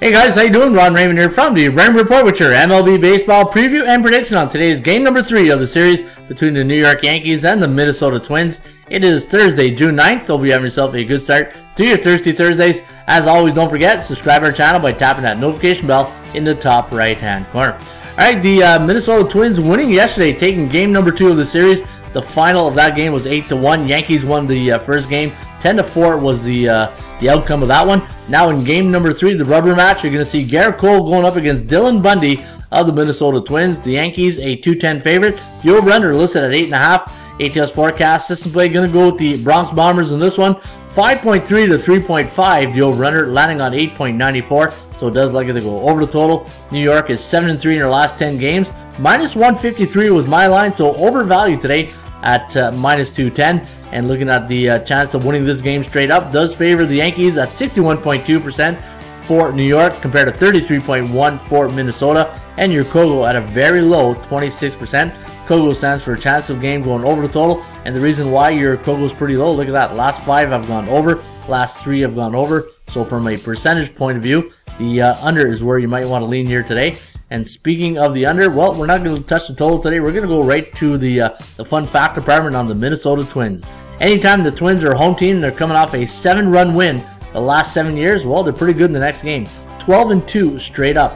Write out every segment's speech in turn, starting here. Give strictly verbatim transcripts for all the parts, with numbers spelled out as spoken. Hey guys, how you doing? Ron Raymond here from the Raymond Report with your M L B baseball preview and prediction on today's game number three of the series between the New York Yankees and the Minnesota Twins. It is Thursday, June ninth. Hope you have yourself a good start to your Thirsty Thursdays. As always, don't forget, subscribe to our channel by tapping that notification bell in the top right-hand corner. Alright, the uh, Minnesota Twins winning yesterday, taking game number two of the series. The final of that game was eight to one. Yankees won the uh, first game. ten to four was the... Uh, The outcome of that one. Now in game number three, the rubber match, you're going to see Garrett Cole going up against Dylan Bundy of the Minnesota Twins. The Yankees, a two ten favorite. The over-under listed at eight point five. A T S forecast. System play going to go with the Bronx Bombers in this one. five point three to three point five. The over-under landing on eight point nine four. So it does likely to go over the total. New York is seven and three in their last ten games. minus one fifty-three was my line, so overvalued today at uh, minus two ten, and looking at the uh, chance of winning this game straight up does favor the Yankees at sixty-one point two percent for New York compared to thirty-three point one percent for Minnesota, and your Kogo at a very low twenty-six percent. Kogo stands for a chance of game going over the total, and the reason why your Kogo is pretty low, look at that, last five have gone over, last three have gone over, so from a percentage point of view, the uh, under is where you might want to lean here today. And speaking of the under, well, we're not going to touch the total today. We're going to go right to the uh, the fun fact department on the Minnesota Twins. Anytime the Twins are a home team, they're coming off a seven-run win the last seven years. Well, they're pretty good in the next game. twelve and two straight up.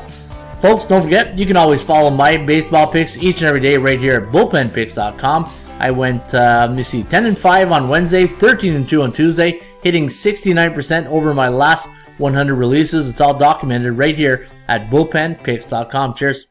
Folks, don't forget, you can always follow my baseball picks each and every day right here at bullpen picks dot com. I went, uh, let me see, ten and five on Wednesday, thirteen and two on Tuesday, hitting sixty-nine percent over my last one hundred releases. It's all documented right here at bullpen picks dot com. Cheers.